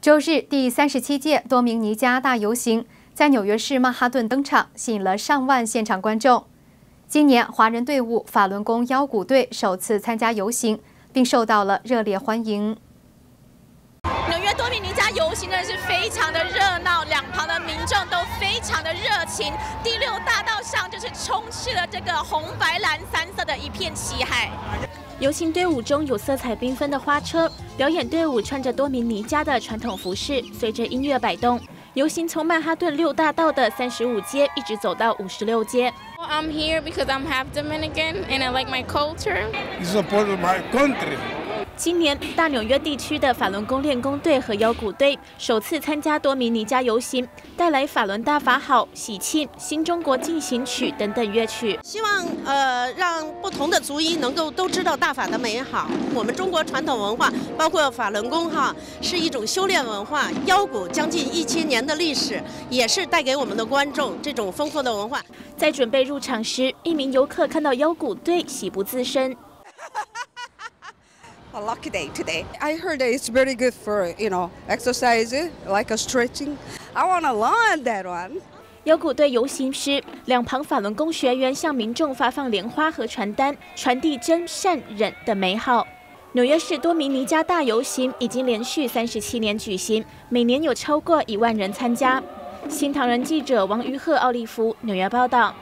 周日，第37届多明尼加大游行在纽约市曼哈顿登场，吸引了上万现场观众。今年，华人队伍法轮功腰鼓队首次参加游行，并受到了热烈欢迎。 多明尼加游行真的是非常的热闹，两旁的民众都非常的热情。第六大道上就是充斥了这个红、白、蓝三色的一片旗海。游行队伍中有色彩缤纷的花车，表演队伍穿着多明尼加的传统服饰，随着音乐摆动。游行从曼哈顿六大道的35街一直走到56街。I'm here because I'm half Dominican and I like my culture. It's support my country. 今年，大纽约地区的法轮功练功队和腰鼓队首次参加多明尼加游行，带来法轮大法好、喜庆、新中国进行曲等等乐曲。希望让不同的族裔能够都知道大法的美好。我们中国传统文化，包括法轮功哈，是一种修炼文化。腰鼓将近1000年的历史，也是带给我们的观众这种丰富的文化。在准备入场时，一名游客看到腰鼓队，喜不自胜。 A lucky day today. I heard that it's very good for exercise, like a stretching. I wanna learn that one. 腰鼓队游行时，两旁法轮功学员向民众发放莲花和传单，传递真善忍的美好。纽约市多明尼加大游行已经连续37年举行，每年有超过1万人参加。新唐人记者王于鹤、奥利夫，纽约报道。